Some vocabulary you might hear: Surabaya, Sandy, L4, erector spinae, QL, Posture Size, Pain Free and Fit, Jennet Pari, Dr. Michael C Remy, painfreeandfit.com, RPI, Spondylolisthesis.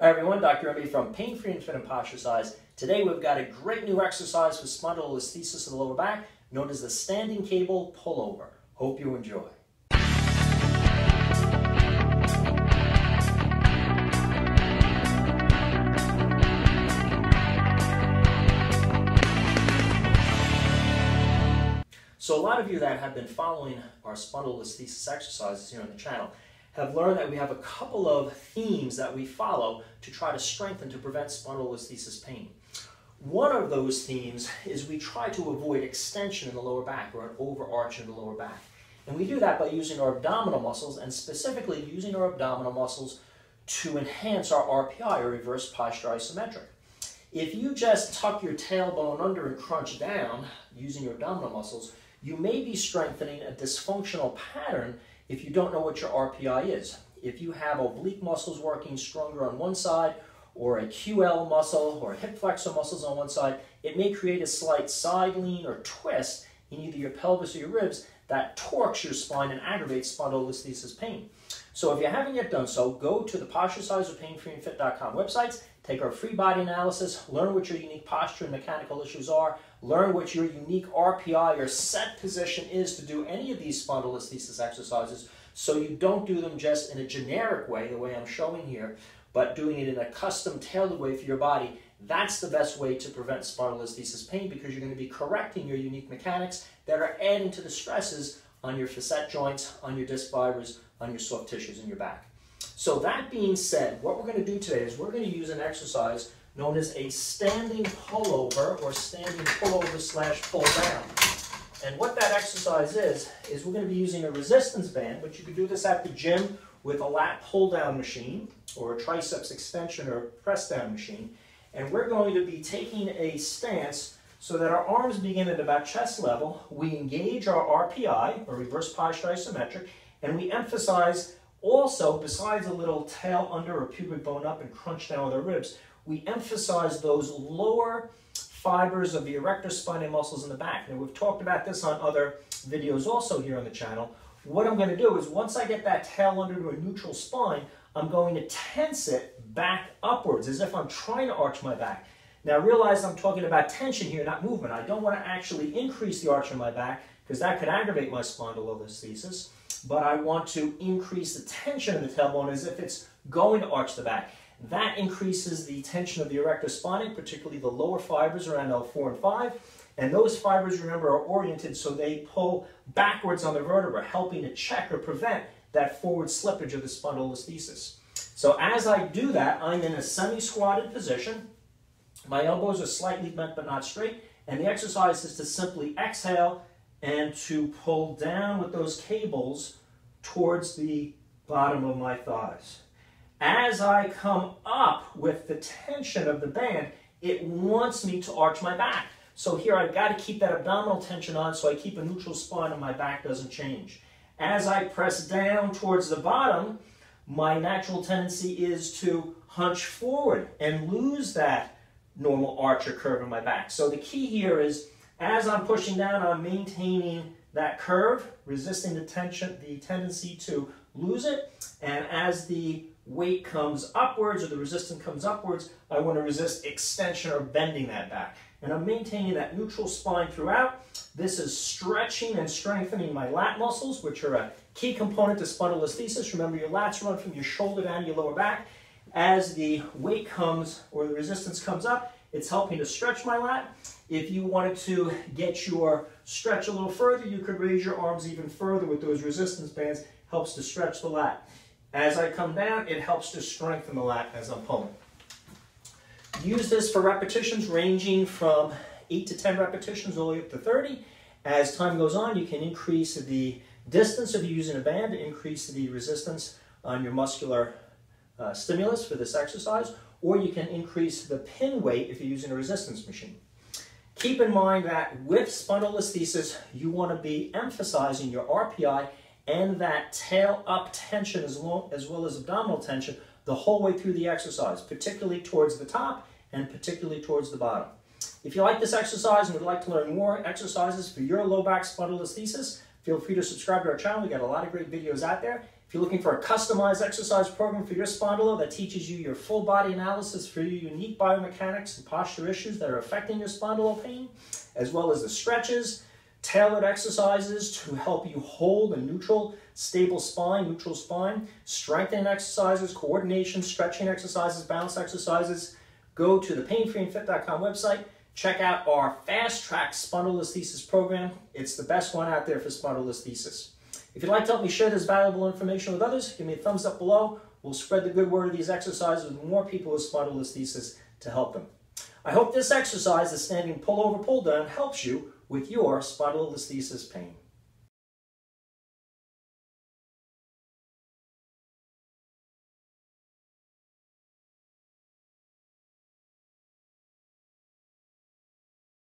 Hi everyone, Dr. Remy from Pain Free and Fit and Posture Size. Today we've got a great new exercise for spondylolisthesis of the lower back known as the standing cable pullover. Hope you enjoy. So a lot of you that have been following our spondylolisthesis exercises here on the channel have learned that we have a couple of themes that we follow to try to strengthen to prevent spondylolisthesis pain. One of those themes is we try to avoid extension in the lower back or an overarch in the lower back. And we do that by using our abdominal muscles and specifically using our abdominal muscles to enhance our RPI or reverse posture isometric. If you just tuck your tailbone under and crunch down using your abdominal muscles, you may be strengthening a dysfunctional pattern if you don't know what your RPI is. If you have oblique muscles working stronger on one side, or a QL muscle, or hip flexor muscles on one side, it may create a slight side lean or twist in either your pelvis or your ribs that torques your spine and aggravates spondylolisthesis pain. So if you haven't yet done so, go to the Posture Size or painfreeandfit.com websites, take our free body analysis, learn what your unique posture and mechanical issues are, learn what your unique RPI or set position is to do any of these spondylolisthesis exercises so you don't do them just in a generic way, the way I'm showing here, but doing it in a custom tailored way for your body. That's the best way to prevent spondylolisthesis pain because you're going to be correcting your unique mechanics that are adding to the stresses on your facet joints, on your disc fibers, on your soft tissues in your back. So that being said, what we're going to do today is we're going to use an exercise known as a standing pullover or standing pullover / pull down. And what that exercise is we're going to be using a resistance band, but you could do this at the gym with a lat pull down machine or a triceps extension or press down machine. And we're going to be taking a stance so that our arms begin at about chest level. We engage our RPI or reverse posture isometric, and we emphasize also, besides a little tail under or pubic bone up and crunch down with our ribs, we emphasize those lower fibers of the erector spinae muscles in the back. Now, we've talked about this on other videos also here on the channel. What I'm going to do is once I get that tail under to a neutral spine, I'm going to tense it back upwards as if I'm trying to arch my back. Now, realize I'm talking about tension here, not movement. I don't want to actually increase the arch in my back because that could aggravate my spondylolisthesis, but I want to increase the tension in the tailbone as if it's going to arch the back. That increases the tension of the erector spinae, particularly the lower fibers around L4 and 5. And those fibers, remember, are oriented so they pull backwards on the vertebra, helping to check or prevent that forward slippage of the spondylolisthesis. So as I do that, I'm in a semi-squatted position. My elbows are slightly bent but not straight. And the exercise is to simply exhale and to pull down with those cables towards the bottom of my thighs. As I come up with the tension of the band, it wants me to arch my back. So here I've got to keep that abdominal tension on so I keep a neutral spine and my back doesn't change. As I press down towards the bottom, my natural tendency is to hunch forward and lose that normal arch or curve in my back. So the key here is, as I'm pushing down, I'm maintaining that curve, resisting the tension, the tendency to lose it, and as the weight comes upwards or the resistance comes upwards, I want to resist extension or bending that back. And I'm maintaining that neutral spine throughout. This is stretching and strengthening my lat muscles, which are a key component to spondylolisthesis. Remember, your lats run from your shoulder down to your lower back. As the weight comes or the resistance comes up, it's helping to stretch my lat. If you wanted to get your stretch a little further, you could raise your arms even further with those resistance bands. Helps to stretch the lat. As I come down, it helps to strengthen the lat as I'm pulling. Use this for repetitions ranging from 8 to 10 repetitions all the way up to 30. As time goes on, you can increase the distance of using a band, increase the resistance on your muscular stimulus for this exercise, or you can increase the pin weight if you're using a resistance machine. Keep in mind that with spondylolisthesis, you want to be emphasizing your RPI and that tail up tension as well as abdominal tension the whole way through the exercise, particularly towards the top and particularly towards the bottom. If you like this exercise and would like to learn more exercises for your low back spondylolisthesis, feel free to subscribe to our channel. We've got a lot of great videos out there. If you're looking for a customized exercise program for your spondylo that teaches you your full body analysis for your unique biomechanics and posture issues that are affecting your spondylo pain, as well as the stretches, tailored exercises to help you hold a neutral, stable spine, strengthening exercises, coordination, stretching exercises, balance exercises, go to the painfreeandfit.com website. Check out our Fast Track Spondylolisthesis program. It's the best one out there for spondylolisthesis. If you'd like to help me share this valuable information with others, give me a thumbs up below. We'll spread the good word of these exercises with more people with spondylolisthesis to help them. I hope this exercise, the standing pull-over pull-down, helps you with your spondylolisthesis pain.